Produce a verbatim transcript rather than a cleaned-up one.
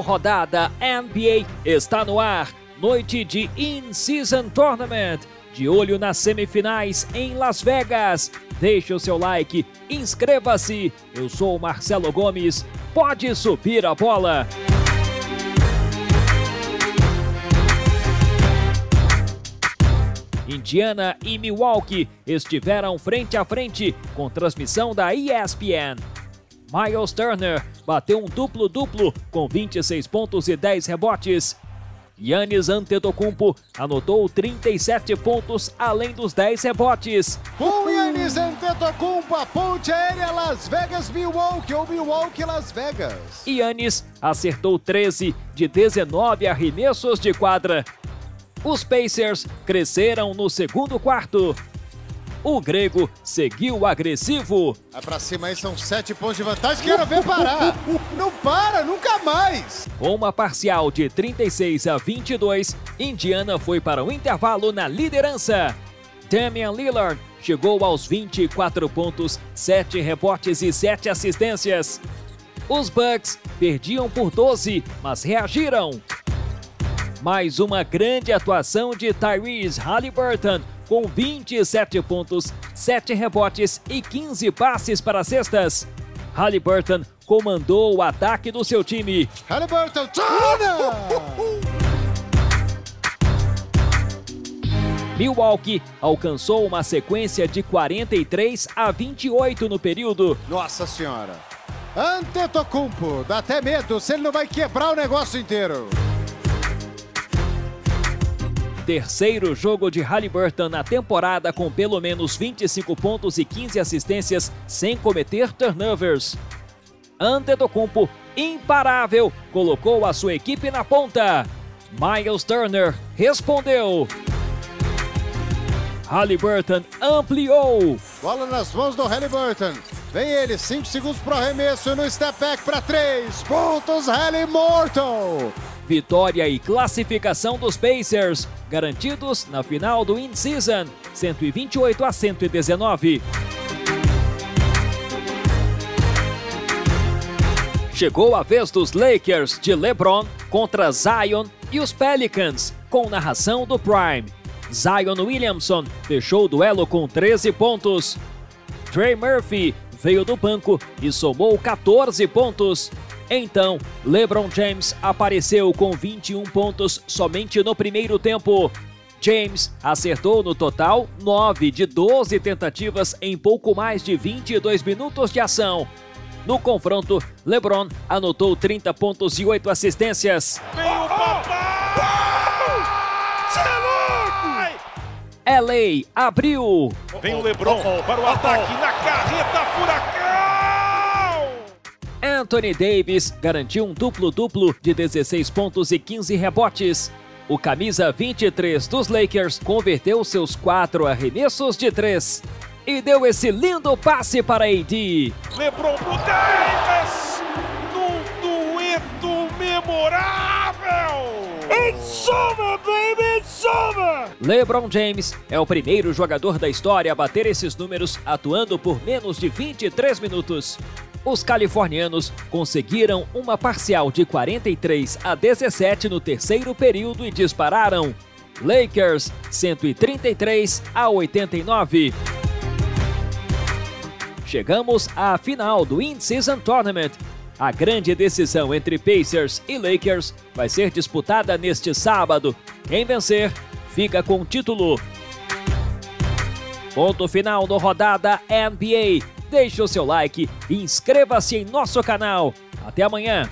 O Rodada N B A está no ar, noite de In-Season Tournament, de olho nas semifinais em Las Vegas. Deixe o seu like, inscreva-se, eu sou o Marcelo Gomes, pode subir a bola! Indiana e Milwaukee estiveram frente a frente com transmissão da E S P N. Myles Turner bateu um duplo-duplo com vinte e seis pontos e dez rebotes. Giannis Antetokounmpo anotou trinta e sete pontos além dos dez rebotes. Com Giannis Antetokounmpo, a ponte aérea Las Vegas-Milwaukee ou Milwaukee-Las Vegas. Giannis acertou treze de dezenove arremessos de quadra. Os Pacers cresceram no segundo quarto. O grego seguiu agressivo. Vai pra cima aí, são sete pontos de vantagem. Quero ver parar. Não para, nunca mais. Com uma parcial de trinta e seis a vinte e dois, Indiana foi para o intervalo na liderança. Damian Lillard chegou aos vinte e quatro pontos, sete rebotes e sete assistências. Os Bucks perdiam por doze, mas reagiram. Mais uma grande atuação de Tyrese Haliburton, com vinte e sete pontos, sete rebotes e quinze passes para cestas. Haliburton comandou o ataque do seu time. Haliburton, Milwaukee alcançou uma sequência de quarenta e três a vinte e oito no período. Nossa Senhora! Antetokounmpo, dá até medo se ele não vai quebrar o negócio inteiro. Terceiro jogo de Haliburton na temporada com pelo menos vinte e cinco pontos e quinze assistências sem cometer turnovers. Antetokounmpo, imparável, colocou a sua equipe na ponta. Myles Turner respondeu. Haliburton ampliou. Bola nas mãos do Haliburton. Vem ele, cinco segundos para o arremesso no step back para três pontos, Haliburton. Vitória e classificação dos Pacers, garantidos na final do In-Season, cento e vinte e oito a cento e dezenove. Chegou a vez dos Lakers de LeBron contra Zion e os Pelicans, com narração do Prime. Zion Williamson fechou o duelo com treze pontos. Trey Murphy veio do banco e somou quatorze pontos. Então, LeBron James apareceu com vinte e um pontos somente no primeiro tempo. James acertou no total nove de doze tentativas em pouco mais de vinte e dois minutos de ação. No confronto, LeBron anotou trinta pontos e oito assistências. L A abriu. Vem o LeBron para o ataque na carreta furacão. Anthony Davis garantiu um duplo-duplo de dezesseis pontos e quinze rebotes. O camisa vinte e três dos Lakers converteu seus quatro arremessos de três e deu esse lindo passe para A D. LeBron pro Davis num dueto memorável. It's over, baby, it's over! LeBron James é o primeiro jogador da história a bater esses números atuando por menos de vinte e três minutos. Os californianos conseguiram uma parcial de quarenta e três a dezessete no terceiro período e dispararam. Lakers, cento e trinta e três a oitenta e nove. Chegamos à final do In-Season Tournament. A grande decisão entre Pacers e Lakers vai ser disputada neste sábado. Quem vencer, fica com o título. Ponto final no Rodada N B A. Deixe o seu like e inscreva-se em nosso canal. Até amanhã!